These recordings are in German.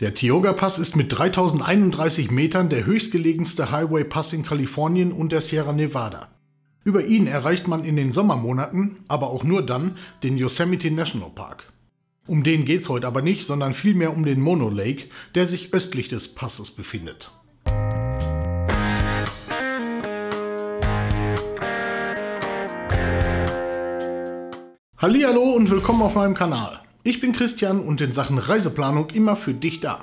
Der Tioga Pass ist mit 3031 Metern der höchstgelegenste Highway Pass in Kalifornien und der Sierra Nevada. Über ihn erreicht man in den Sommermonaten, aber auch nur dann, den Yosemite National Park. Um den geht's heute aber nicht, sondern vielmehr um den Mono Lake, der sich östlich des Passes befindet. Hallihallo und willkommen auf meinem Kanal. Ich bin Christian und in Sachen Reiseplanung immer für dich da.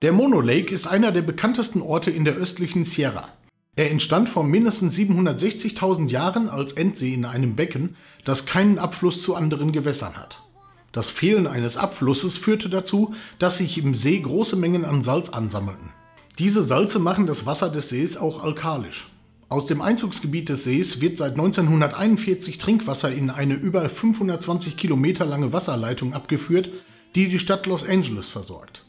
Der Mono Lake ist einer der bekanntesten Orte in der östlichen Sierra. Er entstand vor mindestens 760.000 Jahren als Endsee in einem Becken, das keinen Abfluss zu anderen Gewässern hat. Das Fehlen eines Abflusses führte dazu, dass sich im See große Mengen an Salz ansammelten. Diese Salze machen das Wasser des Sees auch alkalisch. Aus dem Einzugsgebiet des Sees wird seit 1941 Trinkwasser in eine über 520 Kilometer lange Wasserleitung abgeführt, die die Stadt Los Angeles versorgt.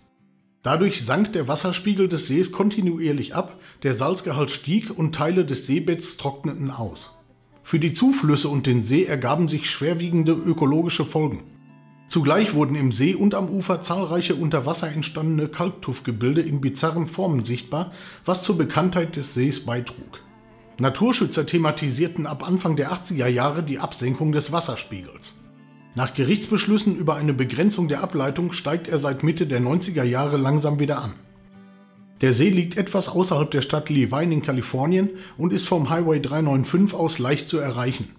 Dadurch sank der Wasserspiegel des Sees kontinuierlich ab, der Salzgehalt stieg und Teile des Seebetts trockneten aus. Für die Zuflüsse und den See ergaben sich schwerwiegende ökologische Folgen. Zugleich wurden im See und am Ufer zahlreiche unter Wasser entstandene Kalktuffgebilde in bizarren Formen sichtbar, was zur Bekanntheit des Sees beitrug. Naturschützer thematisierten ab Anfang der 80er Jahre die Absenkung des Wasserspiegels. Nach Gerichtsbeschlüssen über eine Begrenzung der Ableitung steigt er seit Mitte der 90er Jahre langsam wieder an. Der See liegt etwas außerhalb der Stadt Lee Vining in Kalifornien und ist vom Highway 395 aus leicht zu erreichen.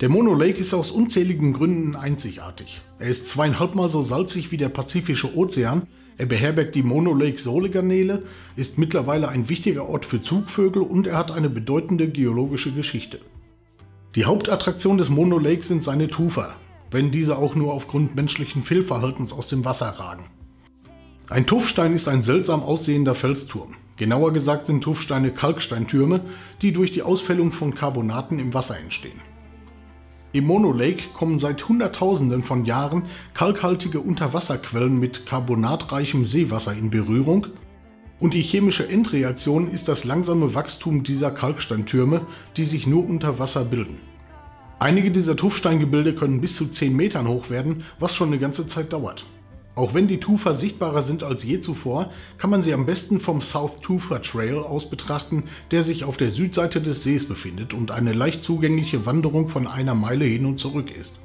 Der Mono Lake ist aus unzähligen Gründen einzigartig. Er ist 2,5-mal so salzig wie der Pazifische Ozean, er beherbergt die Mono Lake Sole-Garnele, ist mittlerweile ein wichtiger Ort für Zugvögel und er hat eine bedeutende geologische Geschichte. Die Hauptattraktion des Mono Lake sind seine Tufer, wenn diese auch nur aufgrund menschlichen Fehlverhaltens aus dem Wasser ragen. Ein Tuffstein ist ein seltsam aussehender Felsturm. Genauer gesagt sind Tuffsteine Kalksteintürme, die durch die Ausfällung von Carbonaten im Wasser entstehen. Im Mono Lake kommen seit Hunderttausenden von Jahren kalkhaltige Unterwasserquellen mit karbonatreichem Seewasser in Berührung und die chemische Endreaktion ist das langsame Wachstum dieser Kalksteintürme, die sich nur unter Wasser bilden. Einige dieser Tuffsteingebilde können bis zu 10 Metern hoch werden, was schon eine ganze Zeit dauert. Auch wenn die Tufer sichtbarer sind als je zuvor, kann man sie am besten vom South Tufa Trail aus betrachten, der sich auf der Südseite des Sees befindet und eine leicht zugängliche Wanderung von einer Meile hin und zurück ist.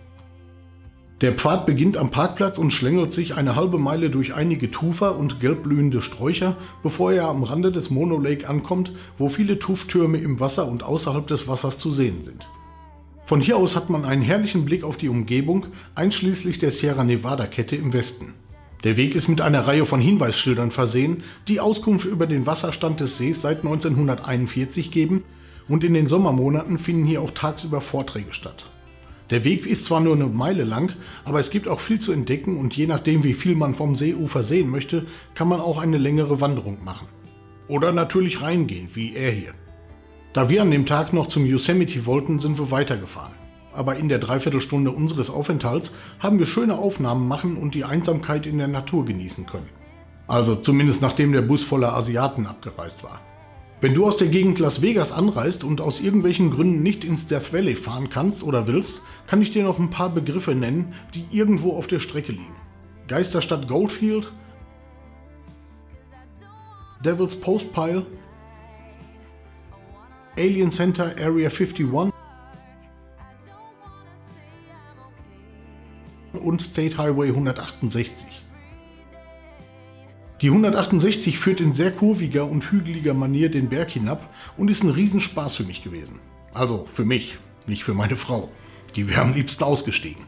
Der Pfad beginnt am Parkplatz und schlängelt sich eine halbe Meile durch einige Tufer und gelbblühende Sträucher, bevor er am Rande des Mono Lake ankommt, wo viele Tuftürme im Wasser und außerhalb des Wassers zu sehen sind. Von hier aus hat man einen herrlichen Blick auf die Umgebung, einschließlich der Sierra Nevada-Kette im Westen. Der Weg ist mit einer Reihe von Hinweisschildern versehen, die Auskunft über den Wasserstand des Sees seit 1941 geben und in den Sommermonaten finden hier auch tagsüber Vorträge statt. Der Weg ist zwar nur eine Meile lang, aber es gibt auch viel zu entdecken und je nachdem wie viel man vom Seeufer sehen möchte, kann man auch eine längere Wanderung machen. Oder natürlich reingehen, wie er hier. Da wir an dem Tag noch zum Yosemite wollten, sind wir weitergefahren. Aber in der Dreiviertelstunde unseres Aufenthalts haben wir schöne Aufnahmen machen und die Einsamkeit in der Natur genießen können. Also zumindest nachdem der Bus voller Asiaten abgereist war. Wenn du aus der Gegend Las Vegas anreist und aus irgendwelchen Gründen nicht ins Death Valley fahren kannst oder willst, kann ich dir noch ein paar Begriffe nennen, die irgendwo auf der Strecke liegen. Geisterstadt Goldfield, Devil's Post Pile, Alien Center Area 51 und State Highway 168. Die 168 führt in sehr kurviger und hügeliger Manier den Berg hinab und ist ein Riesenspaß für mich gewesen. Also für mich, nicht für meine Frau. Die wäre am liebsten ausgestiegen.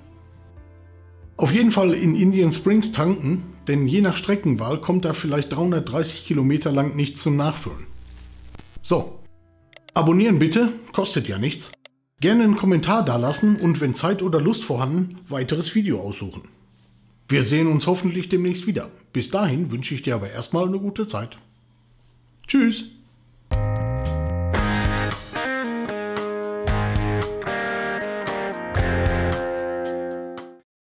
Auf jeden Fall in Indian Springs tanken, denn je nach Streckenwahl kommt da vielleicht 330 Kilometer lang nichts zum Nachfüllen. So. Abonnieren bitte, kostet ja nichts. Gerne einen Kommentar dalassen und wenn Zeit oder Lust vorhanden, weiteres Video aussuchen. Wir sehen uns hoffentlich demnächst wieder. Bis dahin wünsche ich dir aber erstmal eine gute Zeit. Tschüss!